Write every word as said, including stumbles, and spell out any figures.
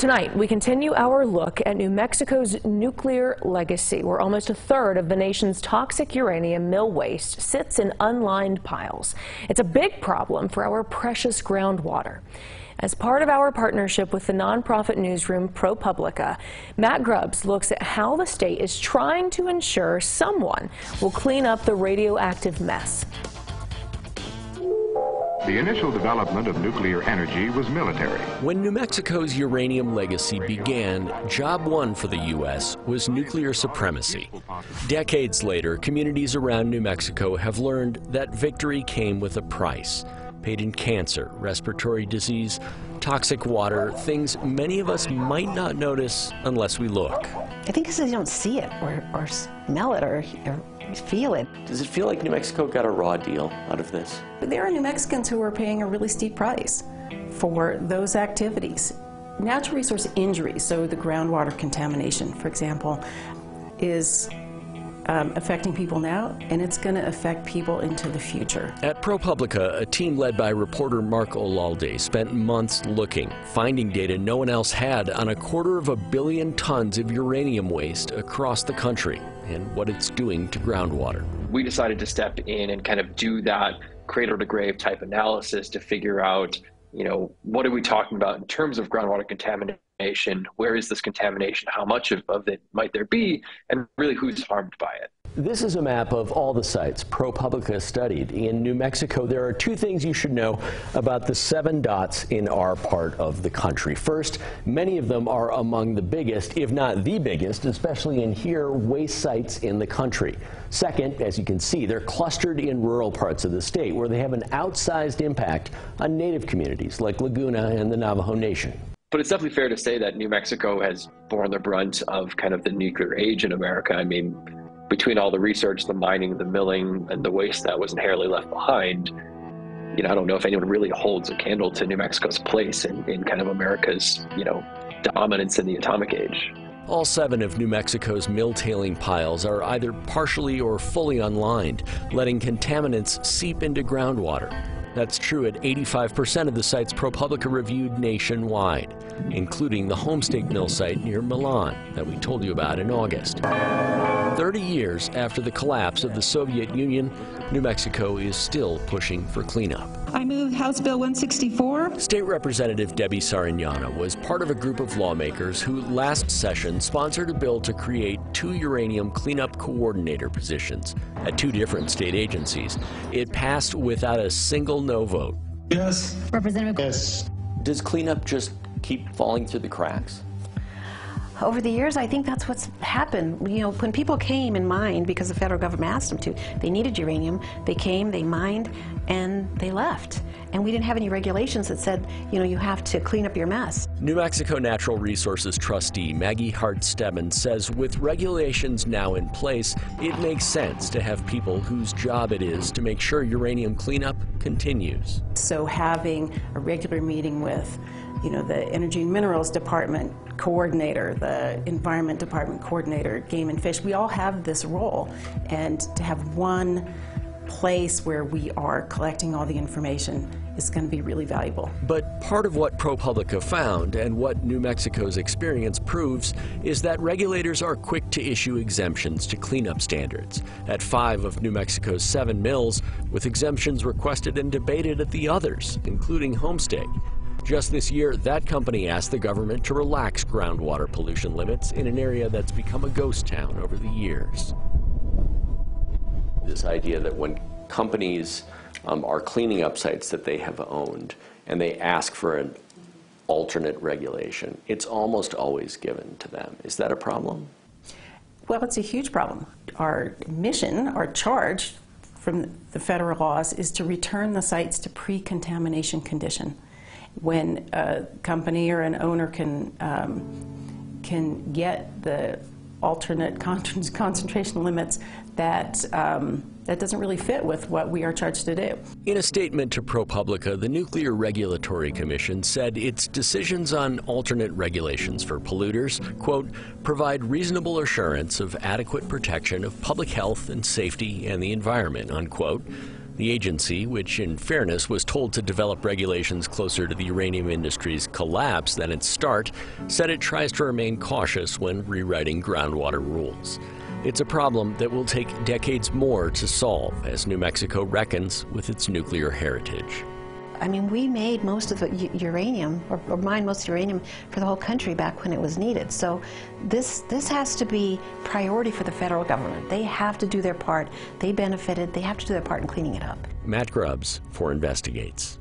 Tonight, we continue our look at New Mexico's nuclear legacy, where almost a third of the nation's toxic uranium mill waste sits in unlined piles. It's a big problem for our precious groundwater. As part of our partnership with the nonprofit newsroom ProPublica, Matt Grubbs looks at how the state is trying to ensure someone will clean up the radioactive mess. The initial development of nuclear energy was military. When New Mexico's uranium legacy began, job one for the U S was nuclear supremacy. Decades later, communities around New Mexico have learned that victory came with a price, paid in cancer, respiratory disease, toxic water, things many of us might not notice unless we look. I think it's because you don't see it or, or smell it or, or feel it. Does it feel like New Mexico got a raw deal out of this? There are New Mexicans who are paying a really steep price for those activities. Natural resource injuries, so the groundwater contamination, for example, is um, affecting people now, and it's going to affect people into the future. At ProPublica, a team led by reporter Mark Olalde spent months looking, finding data no one else had on a quarter of a billion tons of uranium waste across the country and what it's doing to groundwater. We decided to step in and kind of do that cradle to grave type analysis to figure out, you know, what are we talking about in terms of groundwater contamination? Where is this contamination? How much of, of it might there be? And really, who's harmed by it? This is a map of all the sites ProPublica studied in New Mexico. There are two things you should know about the seven dots in our part of the country. First, many of them are among the biggest, if not the biggest, especially in here, waste sites in the country. Second, as you can see, they're clustered in rural parts of the state where they have an outsized impact on native communities like Laguna and the Navajo Nation. But it's definitely fair to say that New Mexico has borne the brunt of kind of the nuclear age in America. I mean, between all the research, the mining, the milling, and the waste that was inherently left behind, you know, I don't know if anyone really holds a candle to New Mexico's place in, in kind of America's, you know, dominance in the atomic age. All seven of New Mexico's mill tailing piles are either partially or fully unlined, letting contaminants seep into groundwater. That's true at eighty-five percent of the sites ProPublica reviewed nationwide, including the Homestake Mill site near Milan that we told you about in August. thirty years after the collapse of the Soviet Union, New Mexico is still pushing for cleanup. I move House Bill one sixty-four. State Representative Debbie Sariniana was part of a group of lawmakers who last session sponsored a bill to create two uranium cleanup coordinator positions at two different state agencies. It passed without a single no vote. Yes. Representative. Yes. Does cleanup just keep falling through the cracks? Over the years, I think that's what's happened. You know, when people came and mined because the federal government asked them to, they needed uranium, they came, they mined, and they left. And we didn't have any regulations that said, you know, you have to clean up your mess. New Mexico Natural Resources trustee Maggie Hart Stebbins says with regulations now in place, it makes sense to have people whose job it is to make sure uranium cleanup continues. So having a regular meeting with, you know, the Energy and Minerals Department coordinator, the Environment Department coordinator, Game and Fish, we all have this role. And to have one place where we are collecting all the information is going to be really valuable. But part of what ProPublica found and what New Mexico's experience proves is that regulators are quick to issue exemptions to cleanup standards at five of New Mexico's seven mills, with exemptions requested and debated at the others, including Homestake. Just this year, that company asked the government to relax groundwater pollution limits in an area that's become a ghost town over the years. This idea that when companies um, are cleaning up sites that they have owned and they ask for an alternate regulation, it's almost always given to them. Is that a problem? Well, it's a huge problem. Our mission, our charge from the federal laws is to return the sites to pre-contamination condition. When a company or an owner can um, can get the alternate con concentration limits, that um, that doesn't really fit with what we are charged to do. In a statement to ProPublica, the Nuclear Regulatory Commission said its decisions on alternate regulations for polluters, quote, provide reasonable assurance of adequate protection of public health and safety and the environment, unquote. The agency, which in fairness was told to develop regulations closer to the uranium industry's collapse than its start, said it tries to remain cautious when rewriting groundwater rules. It's a problem that will take decades more to solve as New Mexico reckons with its nuclear heritage. I mean, we made most of the uranium, or, or mined most of the uranium for the whole country back when it was needed. So this, this has to be priority for the federal government. They have to do their part. They benefited. They have to do their part in cleaning it up. Matt Grubbs for Investigates.